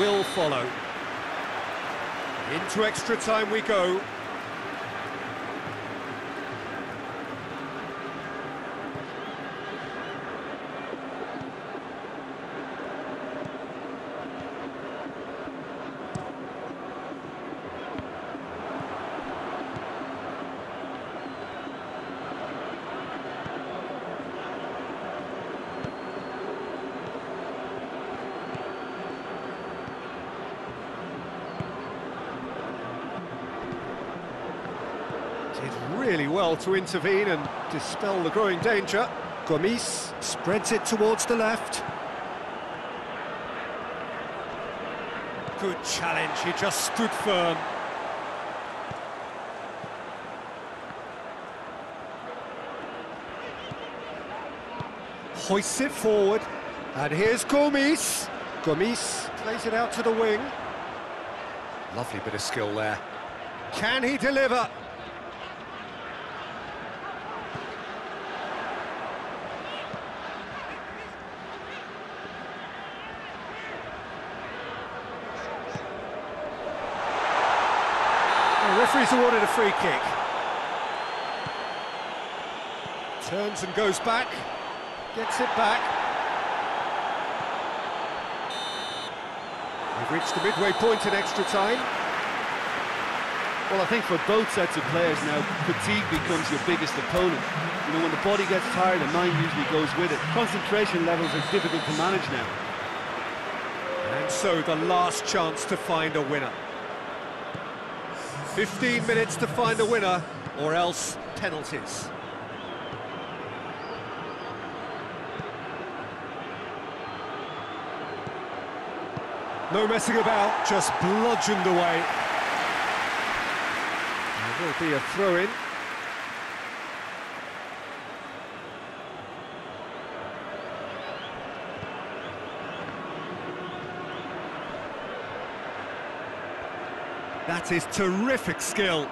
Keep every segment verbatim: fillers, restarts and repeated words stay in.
will follow. Into extra time we go. Really well to intervene and dispel the growing danger. Gomis spreads it towards the left. Good challenge, he just stood firm. Hoists it forward, and here's Gomis. Gomis plays it out to the wing. Lovely bit of skill there. Can he deliver? Referee's awarded a free kick. Turns and goes back. Gets it back. They've reached the midway point in extra time. Well, I think for both sets of players now, fatigue becomes your biggest opponent. You know, when the body gets tired, the mind usually goes with it. Concentration levels are difficult to manage now. And so the last chance to find a winner. fifteen minutes to find a winner, or else penalties. No messing about, just bludgeoned away. There will be a throw-in. That is terrific skill.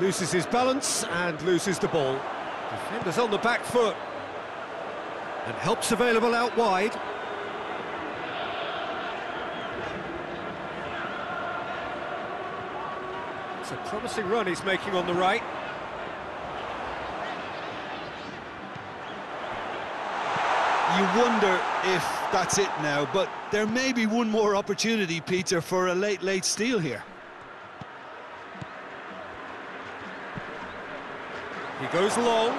Loses his balance and loses the ball. Defenders on the back foot. And help's available out wide. It's a promising run he's making on the right. You wonder if that's it now, but there may be one more opportunity, Peter, for a late, late steal here. He goes long.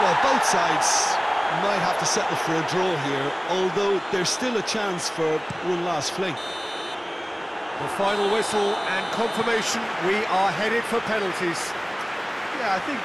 Well, both sides might have to settle for a draw here, although there's still a chance for one last fling. The final whistle and confirmation, we are headed for penalties. Yeah, I think...